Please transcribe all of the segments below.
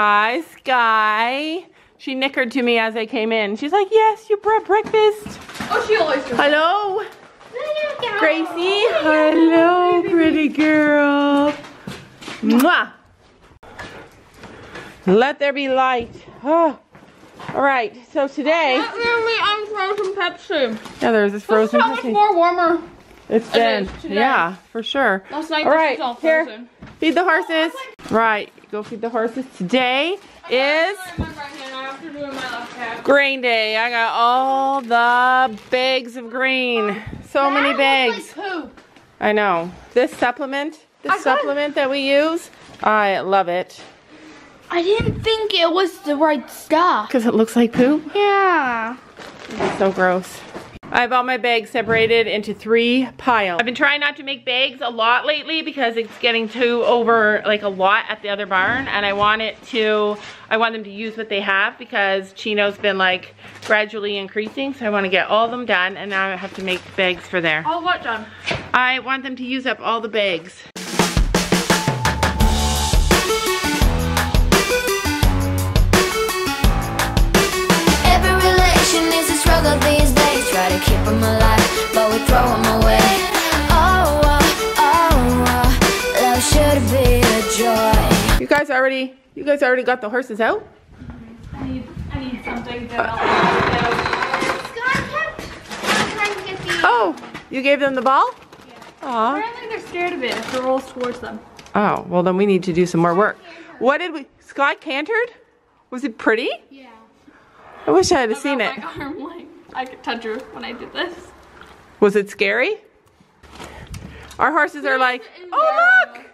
Hi, Sky. She nickered to me as I came in. She's like, yes, you brought breakfast. Oh, she always does. Hello. Hello, Gracie. Hello, pretty girl. Mwah. Let there be light. Oh. All right, so today. Not really on frozen Pepsi. Yeah, there's this frozen Pepsi. It's so much more warmer. It's been, yeah, for sure. Last night, all right, all here, feed the horses. Right, go feed the horses. Today is grain day. I got all the bags of green. So many bags. I know. This supplement that we use, I love it. I didn't think it was the right stuff. Because it looks like poop? Yeah. It's so gross. I have all my bags separated into 3 piles. I've been trying not to make bags a lot lately because it's getting too over, like, a lot at the other barn, and I want them to use what they have because Chino's been, like, gradually increasing, so I want to get all of them done, and now I have to make bags for there. All what done? I want them to use up all the bags. These days, try to keep them alive, but we throw them away. Oh, oh, oh, oh, love should be a joy. You guys already got the horses out? I need something to help out. Oh, you gave them the ball? Yeah. Aww. I think they're scared of it if it rolls towards them. Oh, well then we need to do some more work. Sky cantered? Was it pretty? Yeah. I wish I had seen it. My arm, like, I could touch her when I did this. Was it scary? Our horses are like, oh look!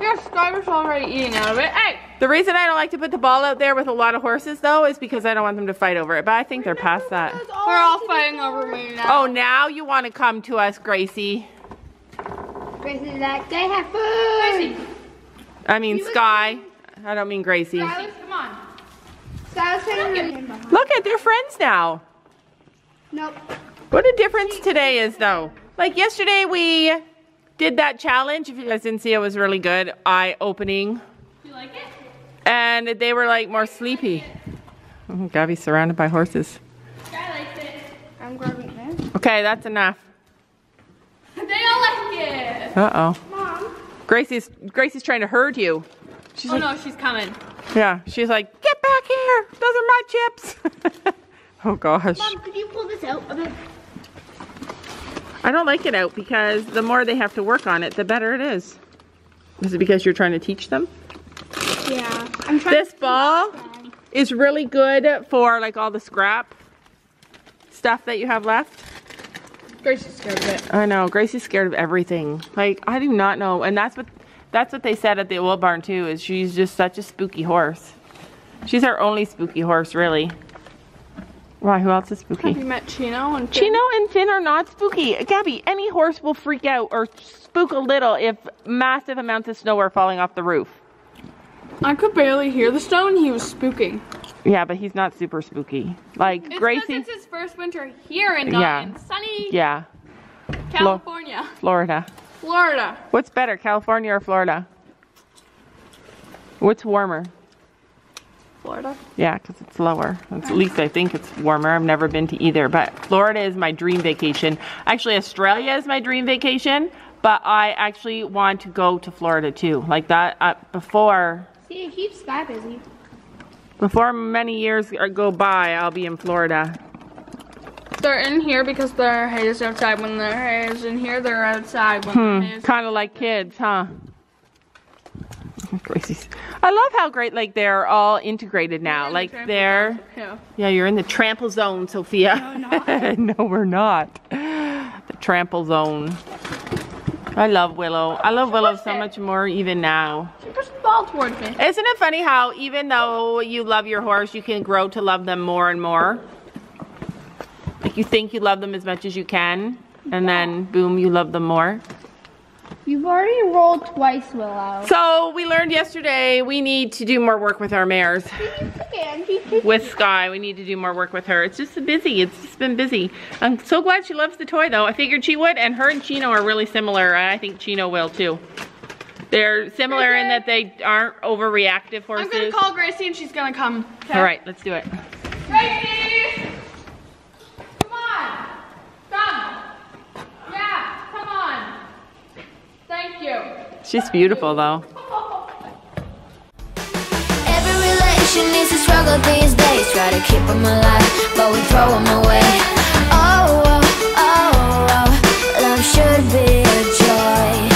Yes, Sky was already eating out of it. Hey! The reason I don't like to put the ball out there with a lot of horses though is because I don't want them to fight over it. But I think they're past that. We're all fighting over me now. Oh, now you want to come to us, Gracie. Gracie's like, they have food! Gracie. I mean Sky. I don't mean Gracie. Silas, come on. Look at, they're friends now. Nope. What a difference today is though. Like yesterday we did that challenge. If you guys didn't see it, was really good. Eye opening. You like it? And they were like more sleepy. Oh, Gabby's surrounded by horses. I like it. I'm grabbing this. Okay, that's enough. They don't like it. Uh-oh. Mom. Gracie's trying to herd you. She's oh like, no, she's coming. Yeah, she's like, get back here! Those are my chips! Oh gosh. Mom, could you pull this out? I don't like it out because the more they have to work on it, the better it is. Is it because you're trying to teach them? Yeah. I'm trying this ball is really good for like all the scrap stuff that you have left. Gracie's scared of it. I know, Gracie's scared of everything. Like, I do not know, and that's what they said at the old barn too, is she's just such a spooky horse. She's our only spooky horse, really. Why, who else is spooky? Have you met Chino and Finn? Chino and Finn are not spooky. Gabby, any horse will freak out or spook a little if massive amounts of snow are falling off the roof. I could barely hear the snow and he was spooking. Yeah, but he's not super spooky. Like, it's Gracie. It's his first winter here and not in sunny California. Florida. What's better, California or Florida? What's warmer? Florida? Yeah, because it's lower. It's, at least I think it's warmer. I've never been to either, but Florida is my dream vacation. Actually, Australia is my dream vacation, but I actually want to go to Florida too. Like that, before... See, it keeps Sky busy. Before many years go by, I'll be in Florida. They're in here because their hay is outside. When their hay is in here, they're outside. Kind of like kids, huh? Gracie's. I love how great, like, they're all integrated now. Like, they're... Yeah, you're in the trample zone, Sophia. No, not. No, we're not. The trample zone. I love Willow. I love Willow so much more even now. She pushed the ball towards me. Isn't it funny how even though you love your horse, you can grow to love them more and more? Like, you think you love them as much as you can, and then, boom, you love them more. You've already rolled twice, Willow. So, we learned yesterday we need to do more work with our mares. With Sky, we need to do more work with her. It's just busy. It's just been busy. I'm so glad she loves the toy, though. I figured she would, and her and Chino are really similar. I think Chino will, too. They're similar in that they aren't overreactive horses. I'm gonna call Gracie and she's gonna come. Okay. All right, let's do it. Gracie! Come on! Come! Yeah, come on! Thank you. She's beautiful though. Every relation is a struggle these days. Try to keep them alive, but we throw them away. Oh, oh, oh, oh, love should be a joy.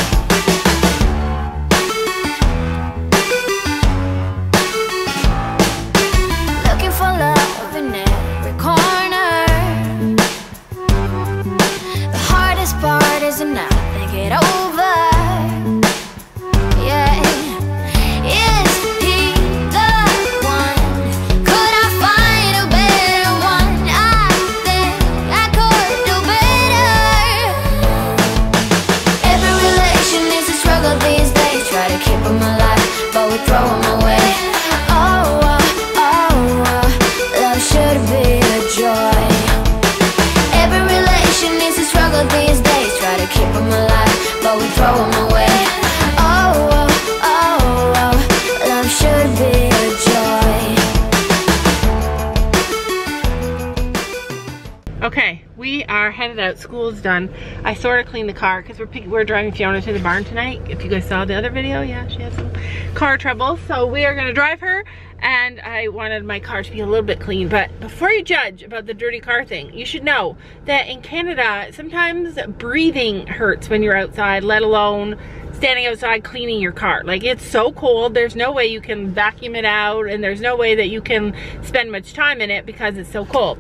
Out. School's done. I sort of cleaned the car because we're driving Fiona to the barn tonight. If you guys saw the other video, yeah, she has some car trouble. So we are going to drive her, and I wanted my car to be a little bit clean. But before you judge about the dirty car thing, you should know that in Canada, sometimes breathing hurts when you're outside, let alone standing outside cleaning your car. Like, it's so cold, there's no way you can vacuum it out, and there's no way that you can spend much time in it because it's so cold.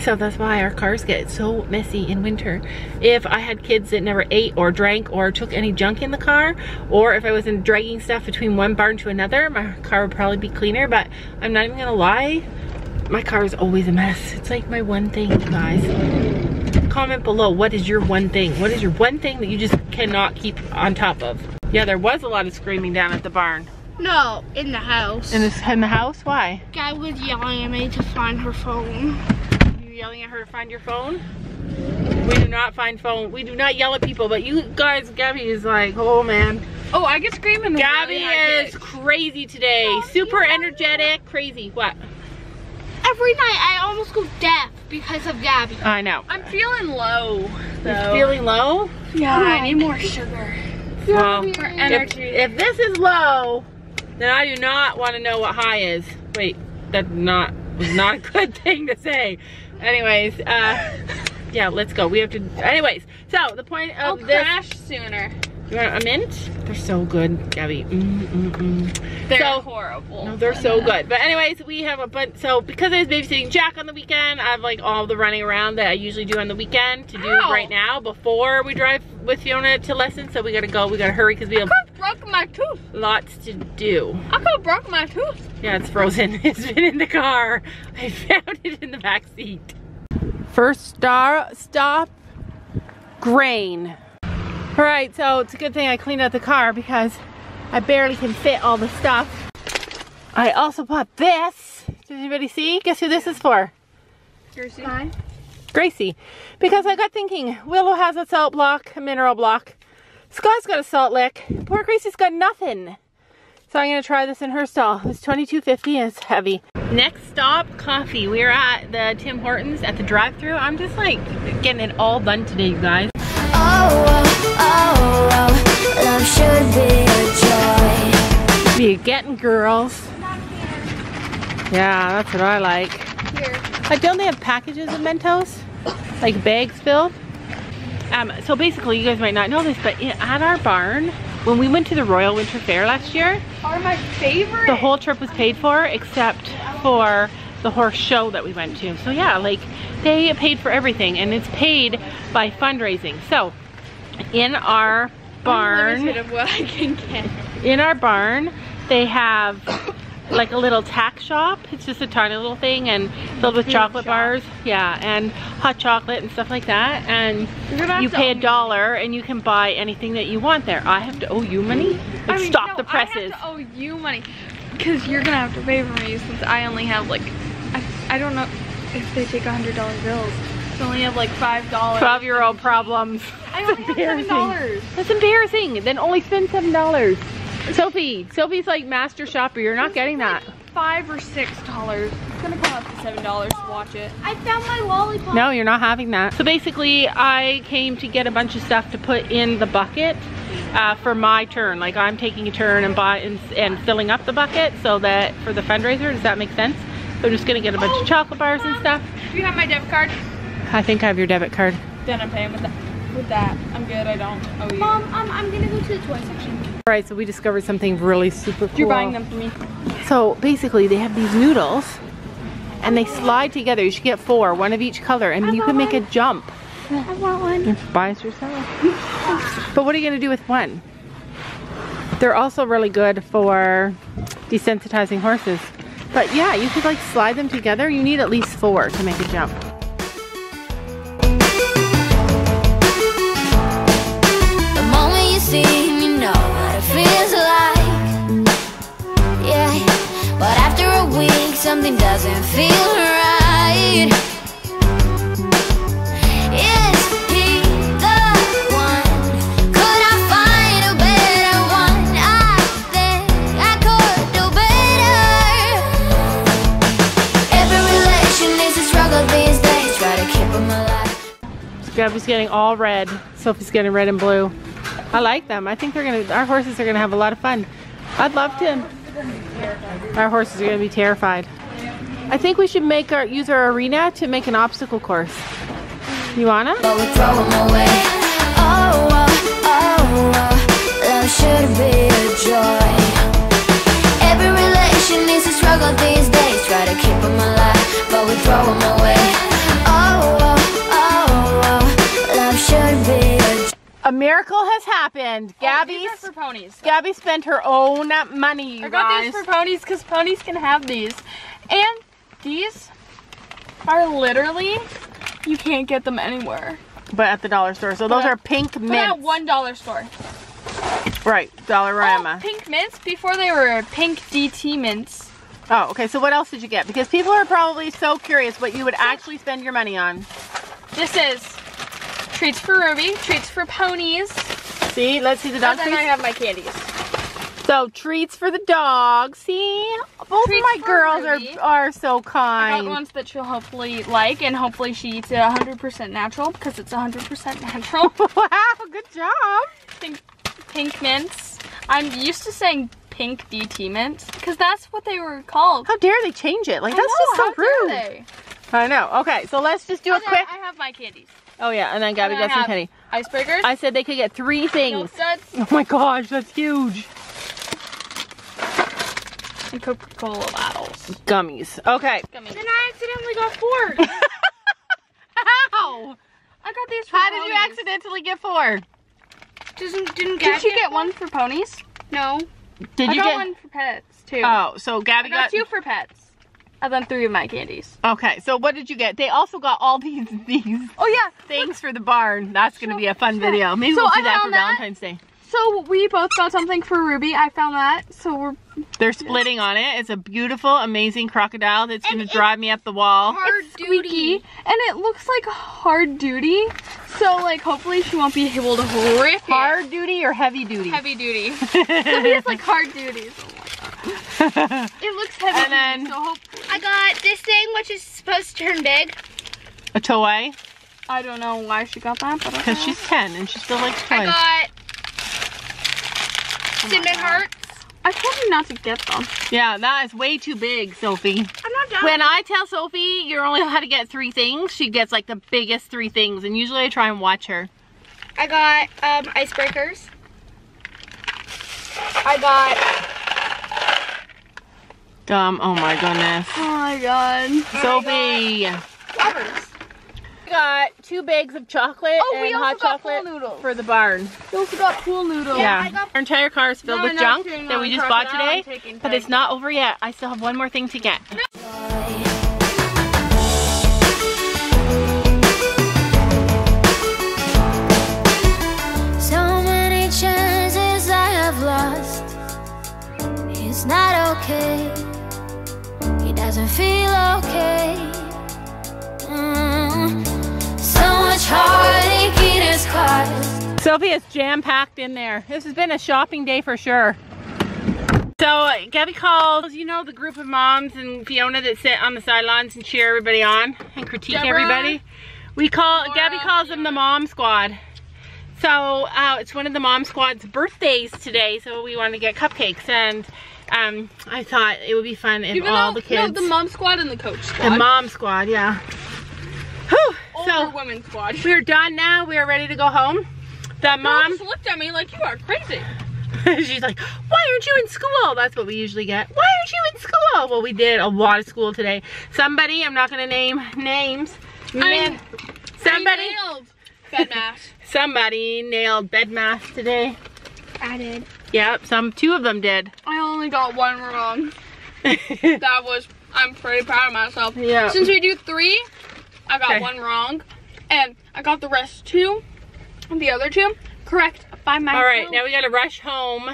So that's why our cars get so messy in winter. If I had kids that never ate or drank or took any junk in the car, or if I wasn't dragging stuff between one barn to another, my car would probably be cleaner. But I'm not even gonna lie, my car is always a mess. It's like my one thing, you guys. Comment below, what is your one thing? What is your one thing that you just cannot keep on top of? Yeah, there was a lot of screaming down at the barn. No, in the house. In the house? Why? Guy was yelling at me to find her phone. Yelling at her to find your phone. We do not find phone. We do not yell at people. But you guys, Gabby is like, oh man. Oh, I get screaming. Gabby is crazy today. No, super energetic, crazy. What? Every night I almost go deaf because of Gabby. I know. I'm feeling low. So. You're feeling low? Yeah. I need more sugar. Well, more energy. If this is low, then I do not want to know what high is. Wait, that was not a good thing to say. Anyways, yeah, let's go. We have to, anyways, so the point of this. I'll crash sooner. You want a mint? They're so good, Gabby. They're so horrible. No, they're so good. But anyways, we have a bunch, so because I was babysitting Jack on the weekend, I have like all the running around that I usually do on the weekend to do right now before we drive with Fiona to lessons. So we gotta go, we gotta hurry because we have broke my tooth. Lots to do. I could broke my tooth. Yeah, it's frozen. It's been in the car. I found it in the back seat. First stop, grain. All right, so it's a good thing I cleaned out the car because I barely can fit all the stuff. I also bought this. Did anybody see? Guess who this is for? Gracie. Hi. Gracie. Because I got thinking, Willow has a salt block, a mineral block. Sky's got a salt lick. Poor Gracie's got nothing. So I'm gonna try this in her stall. It's $22.50 and it's heavy. Next stop, coffee. We are at the Tim Hortons at the drive-thru. I'm just like getting it all done today, you guys. Oh, love should be a joy. Be getting girls. Not here. Yeah, that's what I like. Here. Like, don't they have packages of Mentos? Like bags filled? So basically, you guys might not know this, but at our barn, when we went to the Royal Winter Fair last year, are my favorite. The whole trip was paid for except for the horse show that we went to. So yeah, like they paid for everything, and it's paid by fundraising. So. In our barn, of what I can get. In our barn, they have like a little tack shop. It's just a tiny little thing and filled with chocolate bars, yeah, and hot chocolate and stuff like that. And you pay $1 and you can buy anything that you want there. I have to owe you money? Like, I mean, stop the presses. I have to owe you money because you're gonna have to pay for me since I only have like I don't know if they take $100 bills. I only have like $5. 12-year-old problems. I only have $7. That's embarrassing. Then only spend $7. Sophie's like master shopper. You're not getting that. Like $5 or $6. It's gonna go up to $7 to watch it. I found my lollipop. No, you're not having that. So basically, I came to get a bunch of stuff to put in the bucket for my turn. Like I'm taking a turn and filling up the bucket so that for the fundraiser. Does that make sense? So I'm just gonna get a bunch of chocolate bars and stuff. Do you have my debit card? I think I have your debit card. Then I'm paying with that. I'm good. I don't owe you. Mom, I'm gonna go to the toy section. All right, so we discovered something really super cool. You're buying them for me. So basically, they have these noodles, and they slide together. You should get 4, one of each color, and you can make a jump. I want one. You buy it yourself. But what are you gonna do with one? They're also really good for desensitizing horses. But yeah, you could like slide them together. You need at least 4 to make a jump. The moment you see him, you know what it feels like. Yeah, but after a week, something doesn't feel right. Is he the one? Could I find a better one? I think I could do better. Every relation is a struggle these days. Try to keep them alive. So Gabby's getting all red. Sophie's getting red and blue. I like them. I think our horses are gonna have a lot of fun. I'd love to. Our horses are gonna be terrified. I think we should use our arena to make an obstacle course. You wanna? Every relation is a struggle these days. Try to keep them alive, but we throw them away. Love should be a miracle has happened. Gabby spent her own money, you guys. I got these for ponies because ponies can have these. And these are literally, you can't get them anywhere. But at the dollar store. So those are pink mints. At $1 store. Right, Dollarama. Oh, pink mints before they were pink DT mints. Oh, okay. So what else did you get? Because people are probably so curious what you would actually spend your money on. This is treats for Ruby, treats for ponies. See, let's see the dogs. And then I have my candies. So treats for the dogs. See, both of my girls are so kind. I got ones that she'll hopefully like, and hopefully she eats it 100% natural because it's 100% natural. Wow, good job. Pink mints. I'm used to saying pink DT mints because that's what they were called. How dare they change it? Like that's just so rude. I know. Okay, so let's just do a quick. I have my candies. Oh yeah, and then Gabby got some candy. Icebreakers. I said they could get 3 things. Oh my gosh, that's huge. And Coca Cola bottles. Gummies. Okay. Gummies. Then I accidentally got 4. How? I got these for ponies. How did you accidentally get 4? Did you get one for ponies? No. I got one for pets too. Oh, so Gabby got 2 for pets. And then 3 of my candies. Okay, so what did you get? They also got all these things for the barn. That's going to be a fun video. Maybe we'll do that for Valentine's Day. So we both got something for Ruby. I found that. So they're splitting on it. It's a beautiful, amazing crocodile that's going to drive me up the wall. It's squeaky. And it looks like hard duty. So like hopefully she won't be able to rip it. Hard duty or heavy duty? Heavy duty. So it's like hard duty. It looks heavy. And then I got this thing, which is supposed to turn big. A toy. I don't know why she got that, but because she's 10 and she still likes toys. I got cinnamon hearts. I told you not to get them. Yeah, that is way too big, Sophie. I'm not done. When I tell Sophie you're only allowed to get 3 things, she gets like the biggest 3 things, and usually I try and watch her. I got icebreakers. I got. Oh my goodness. Oh my god. Sophie. We got 2 bags of chocolate and hot chocolate for the barn. We also got pool noodles. Yeah. Our entire car is filled with junk that we just bought today, but it's not over yet. I still have one more thing to get. So many chances I have lost. It's not okay. Doesn't feel okay. Sophie is jam-packed in there. This has been a shopping day for sure. So Gabby called, you know, the group of moms and Fiona that sit on the sidelines and cheer everybody on and critique everybody. Gabby calls them the mom squad. So it's one of the mom squad's birthdays today, so we wanted to get cupcakes, and I thought it would be fun if all the kids. No, the mom squad and the coach squad. The mom squad, yeah. Whew. Older women squad. We're done now. We are ready to go home. The mom just looked at me like, you are crazy. She's like, why aren't you in school? That's what we usually get. Why aren't you in school? Well, we did a lot of school today. Somebody, I'm not going to name names. Somebody nailed bed math today. I did. Yep, two of them did. I only got one wrong. I'm pretty proud of myself. Yeah. Since we do three, I got one wrong. And I got the rest two, and the other two, correct by myself. All right, now we gotta rush home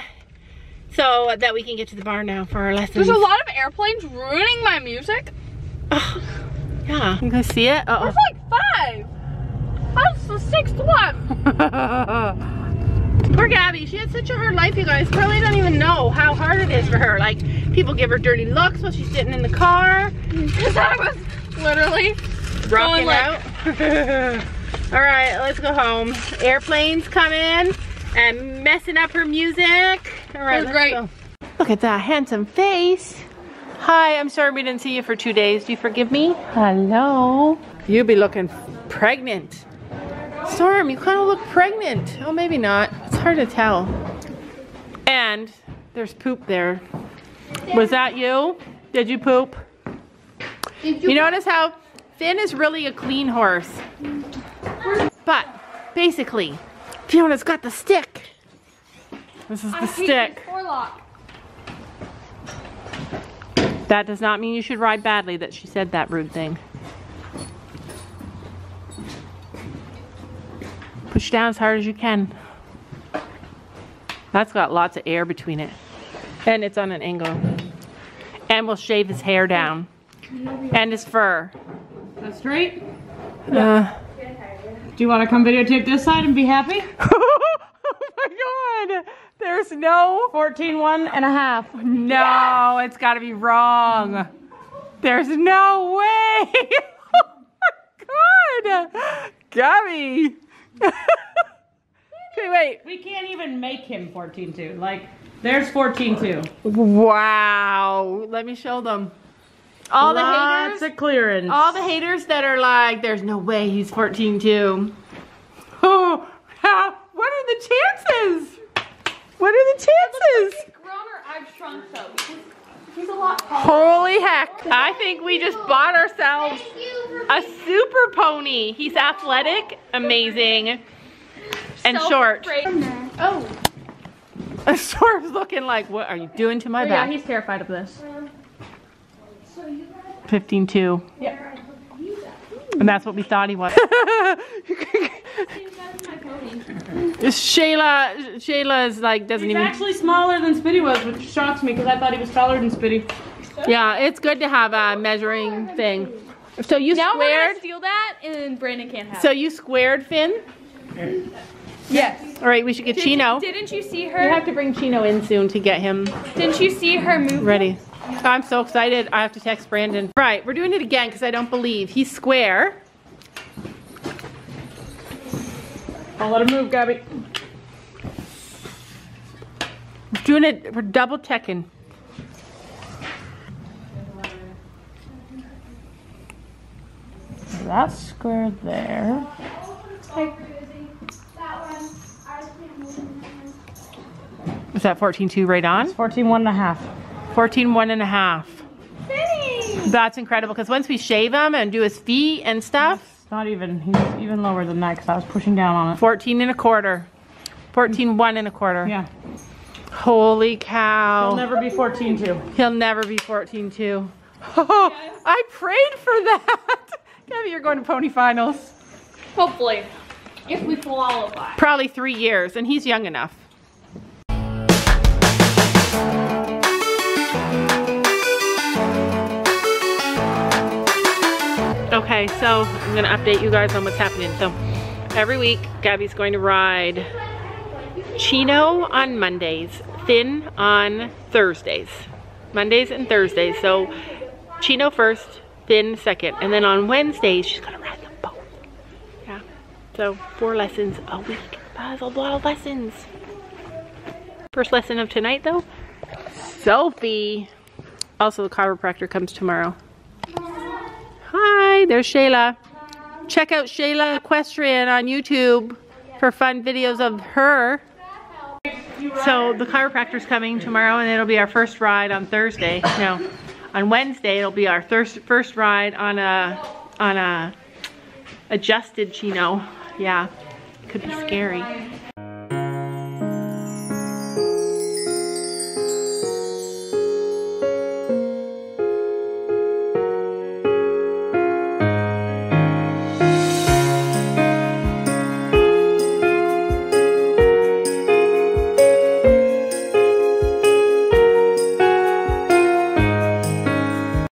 so that we can get to the barn now for our lessons. There's a lot of airplanes ruining my music. Yeah, you can see it. Uh-oh. There's like five. That's the sixth one. Poor Gabby, she had such a hard life, you guys. Probably don't even know how hard it is for her. Like, people give her dirty looks while she's sitting in the car. Because I was literally rocking out. All right, let's go home. Airplanes come in and messing up her music. All right, let's go. Look at that handsome face. Hi, I'm sorry we didn't see you for 2 days. Do you forgive me? Hello. You be looking pregnant. Storm, you kind of look pregnant. Oh, maybe not. It's hard to tell. And there's poop there. Was that you? Did you poop? You notice how Finn is really a clean horse. But basically, Fiona's got the stick. This is the stick. That does not mean you should ride badly that she said that rude thing. Push down as hard as you can. That's got lots of air between it. And it's on an angle. And we'll shave his hair down. And his fur. That's straight? Yeah. Do you want to come videotape this side and be happy? Oh my god! There's no... 14.5. No, yes. It's gotta be wrong. There's no way! Oh my god! Gabby! Okay, wait. We can't even make him 14.2. Like, there's 14.2. Wow. Let me show them. All the haters. Lots of clearance. All the haters that are like, there's no way he's 14.2. Oh, what are the chances? What are the chances? He's grown or I've shrunk so because he's a lot taller. Holy heck. I think we just bought ourselves a super pony. He's athletic, amazing, and short. Oh. Storm's looking like, what are you doing to my back? Yeah, he's terrified of this. 15.2. Yeah. And that's what we thought he was. Shayla is like, doesn't even. He's actually smaller than Spitty was, which shocks me because I thought he was taller than Spitty. Yeah, it's good to have a measuring thing. So you squared. Now we're gonna steal that, and Brandon can't have it. So you squared Finn? Yes. All right, we should get Chino. Didn't you see her? You have to bring Chino in soon to get him. Didn't you see her move? Ready. I'm so excited. I have to text Brandon. Right, we're doing it again because I don't believe he's square. I'll let him move, Gabby. We're doing it. We're double checking. That's square there. Is that 14.2 right on? It's 14.1.5. 14.1.5. That's incredible because once we shave him and do his feet and stuff. It's not even, he's even lower than that because I was pushing down on it. 14.25. 14.1.25. Yeah. Holy cow. He'll never be 14.2. He'll never be 14.2. Oh, yes. I prayed for that. Gabby, you're going to pony finals. Hopefully, if we qualify. Probably 3 years, and he's young enough. Okay, so I'm gonna update you guys on what's happening. So every week, Gabby's going to ride Chino on Mondays, Finn on Thursdays. Mondays and Thursdays, so Chino first, Finn second. And then on Wednesdays, she's gonna ride them both. Yeah, so 4 lessons a week. That's a lot of lessons. First lesson of tonight though, Sophie. Also the chiropractor comes tomorrow. Hi, there's Shayla. Check out Shayla Equestrian on YouTube for fun videos of her. So the chiropractor's coming tomorrow and it'll be our first ride on Thursday. No, on Wednesday it'll be our first ride on a adjusted Chino. Yeah, could be scary.